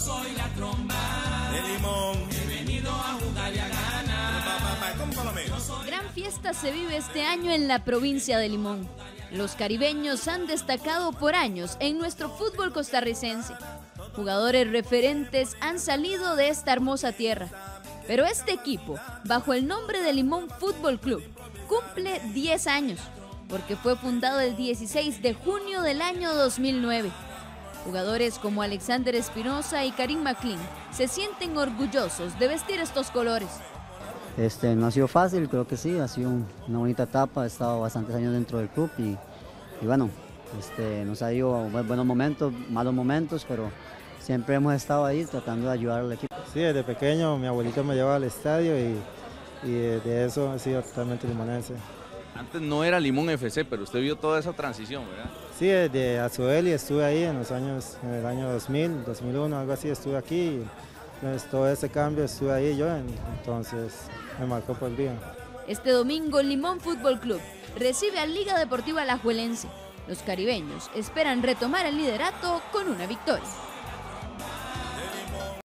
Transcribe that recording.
soy la tromba de Limón. He venido a jugar y a ganar. Gran fiesta se vive este año en la provincia de Limón. Los caribeños han destacado por años en nuestro fútbol costarricense. Jugadores referentes han salido de esta hermosa tierra. Pero este equipo, bajo el nombre de Limón Fútbol Club, cumple 10 años, porque fue fundado el 16 de junio del año 2009. Jugadores como Alexander Espinoza y Karim McLean se sienten orgullosos de vestir estos colores. No ha sido fácil, creo que sí, ha sido una bonita etapa, he estado bastantes años dentro del club y bueno, nos ha ido buenos momentos, malos momentos, pero siempre hemos estado ahí tratando de ayudar al equipo. Sí, desde pequeño mi abuelito me llevaba al estadio y de eso he sido totalmente limonense. Antes no era Limón FC, pero usted vio toda esa transición, ¿verdad? Sí, desde Azueli estuve ahí en el año 2000, 2001, algo así, estuve aquí. Entonces, todo ese cambio estuve ahí yo, entonces me marcó por el día. Este domingo Limón Fútbol Club recibe a Liga Deportiva La Lajuelense. Los caribeños esperan retomar el liderato con una victoria.